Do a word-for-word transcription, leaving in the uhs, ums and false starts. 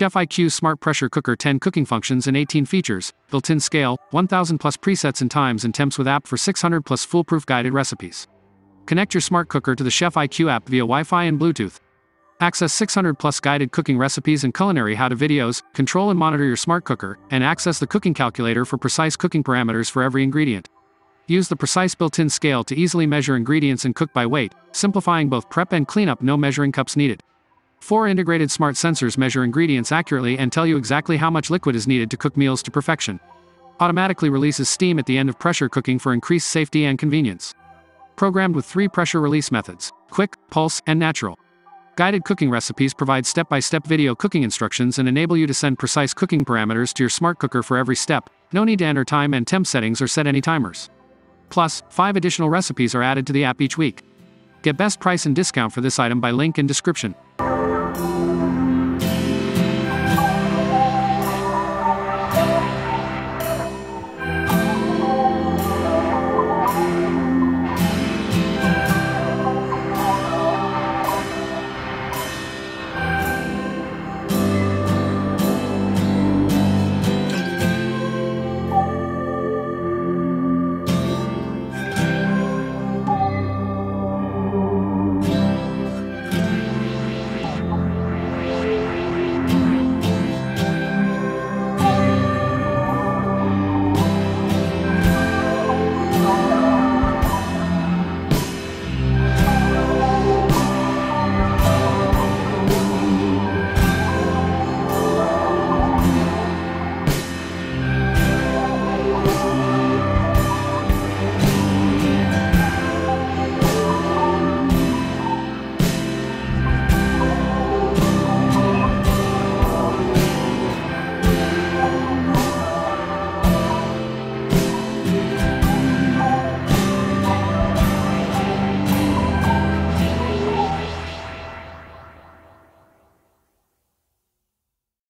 Chef I Q Smart Pressure Cooker, ten cooking functions and eighteen features, built-in scale, one thousand plus presets and times and temps with app for six hundred plus foolproof guided recipes. Connect your smart cooker to the Chef I Q app via Wi-Fi and Bluetooth. Access six hundred plus guided cooking recipes and culinary how-to videos, control and monitor your smart cooker, and access the cooking calculator for precise cooking parameters for every ingredient. Use the precise built-in scale to easily measure ingredients and cook by weight, simplifying both prep and cleanup, no measuring cups needed. Four integrated smart sensors measure ingredients accurately and tell you exactly how much liquid is needed to cook meals to perfection. Automatically releases steam at the end of pressure cooking for increased safety and convenience. Programmed with three pressure release methods: quick, pulse, and natural. Guided cooking recipes provide step-by-step video cooking instructions and enable you to send precise cooking parameters to your smart cooker for every step. No need to enter time and temp settings or set any timers. Plus, five additional recipes are added to the app each week. Get best price and discount for this item by link in description.